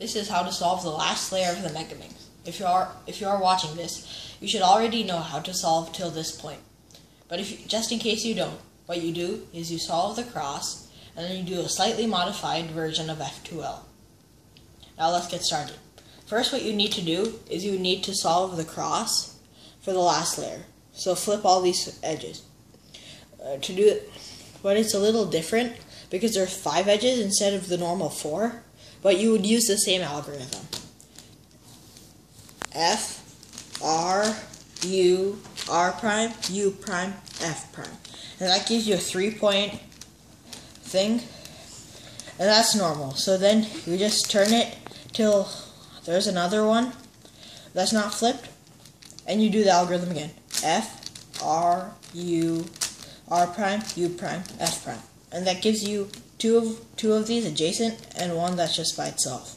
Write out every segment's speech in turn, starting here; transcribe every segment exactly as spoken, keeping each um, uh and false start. This is how to solve the last layer of the Megaminx. If you are if you are watching this, you should already know how to solve till this point. But if you, just in case you don't, what you do is you solve the cross, and then you do a slightly modified version of F two L. Now let's get started. First, what you need to do is you need to solve the cross for the last layer. So flip all these edges. Uh, to do it, but it's a little different because there are five edges instead of the normal four. But you would use the same algorithm. F, R, U, R prime, U prime, F prime. And that gives you a three-point thing. And that's normal. So then you just turn it till there's another one that's not flipped. And you do the algorithm again. F, R, U, R prime, U prime, F prime. And that gives you two of, two of these adjacent and one that's just by itself.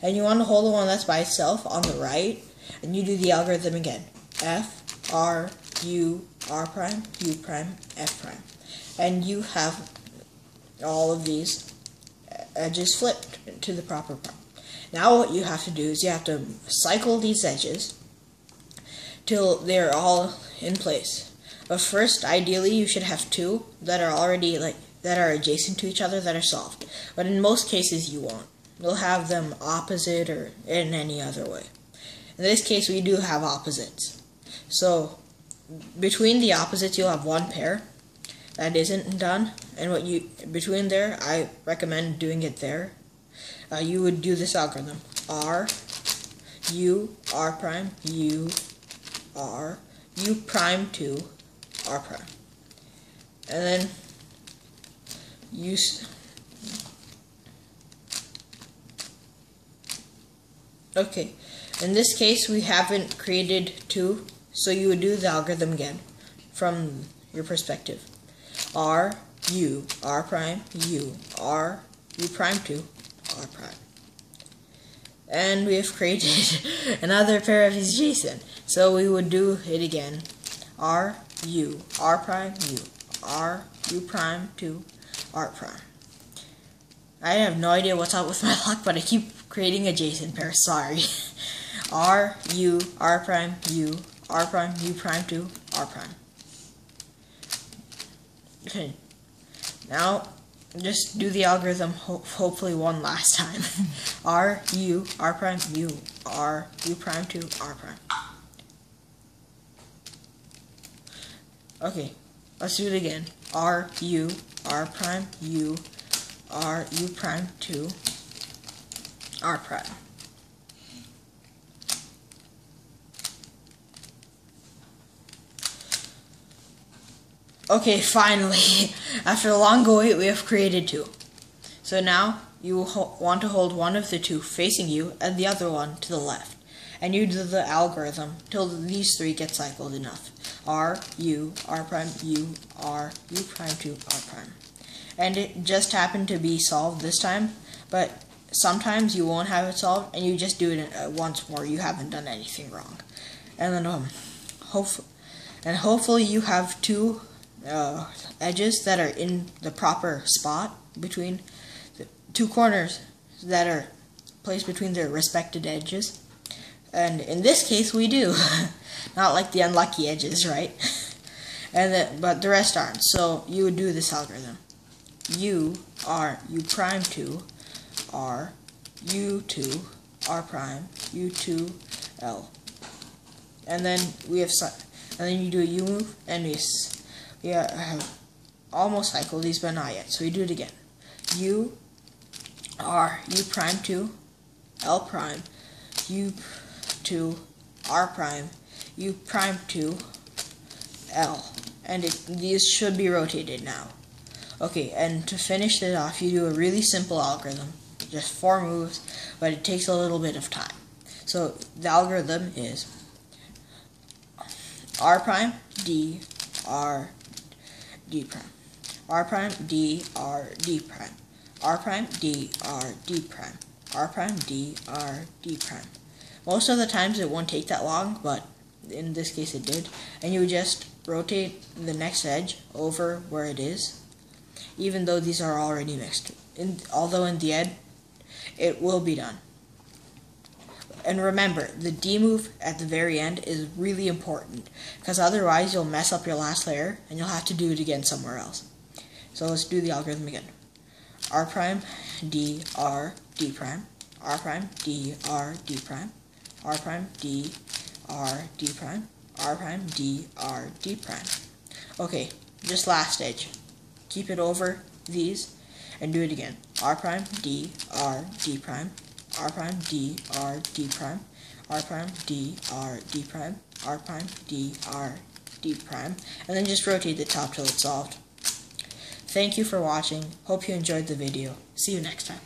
And you want to hold the one that's by itself on the right, and you do the algorithm again. F, R, U, R prime, U prime, F prime. And you have all of these edges flipped to the proper prime. Now what you have to do is you have to cycle these edges till they're all in place. But first, ideally, you should have two that are already, like, that are adjacent to each other that are solved. But in most cases, you won't. You'll have them opposite or in any other way. In this case, we do have opposites. So between the opposites, you'll have one pair that isn't done, and what you between there, I recommend doing it there. Uh, you would do this algorithm: R, U, R prime, U, R, U prime two, R prime, and then you. Okay, in this case we haven't created two, so you would do the algorithm again from your perspective. R, U, R prime, U, R, U prime two, R prime. And we have created another pair of adjacent. So we would do it again. R, U, R prime, U, R, U prime two, R prime. I have no idea what's up with my luck, but I keep creating adjacent pairs, sorry. R, U, R prime, U, R prime, U prime two, R prime. Okay. Now, just do the algorithm ho hopefully one last time. R, U, R prime, U, R, U prime two, R prime. Okay, let's do it again. R, U, R prime, U, R, U prime two, R prime. Okay, finally, after a long go wait, we have created two. So now you will want to hold one of the two facing you and the other one to the left. And you do the algorithm till these three get cycled enough. R, U, R prime, U, R, U prime two, R prime. And it just happened to be solved this time, but sometimes you won't have it solved, and you just do it once more. You haven't done anything wrong. And then, um, hopefully, and hopefully you have two uh, edges that are in the proper spot between the two corners that are placed between their respected edges. And in this case, we do. Not like the unlucky edges, right? And the, but the rest aren't. So you would do this algorithm. U, R, U prime two, R, U two, R prime, U two, L. And then we have, and then you do a U move, and we, we have almost cycled these, but not yet. So we do it again. U, R, U prime two, L prime, U two, R prime, U prime two, L. And it, these should be rotated now. Okay, and to finish it off, you do a really simple algorithm, just four moves, but it takes a little bit of time. So the algorithm is R prime, D, R, D prime, R prime, D, R, D prime, R prime, D, R, D prime, R prime, D, R, D prime. Most of the times it won't take that long, but in this case it did. And you just rotate the next edge over where it is, even though these are already mixed. In, although in the end, it will be done. And remember, the D move at the very end is really important, because otherwise you'll mess up your last layer and you'll have to do it again somewhere else. So let's do the algorithm again. R prime, D, R, D prime, R prime, D, R, D prime, R prime, D, R, D prime, R prime, D, R, D prime. Okay, just last edge. Keep it over these and do it again. R prime, D, R, D prime, R prime, D, R, D prime, R prime, D, R, D prime, R prime, D, R, D prime, and then just rotate the top till it's solved. Thank you for watching. Hope you enjoyed the video. See you next time.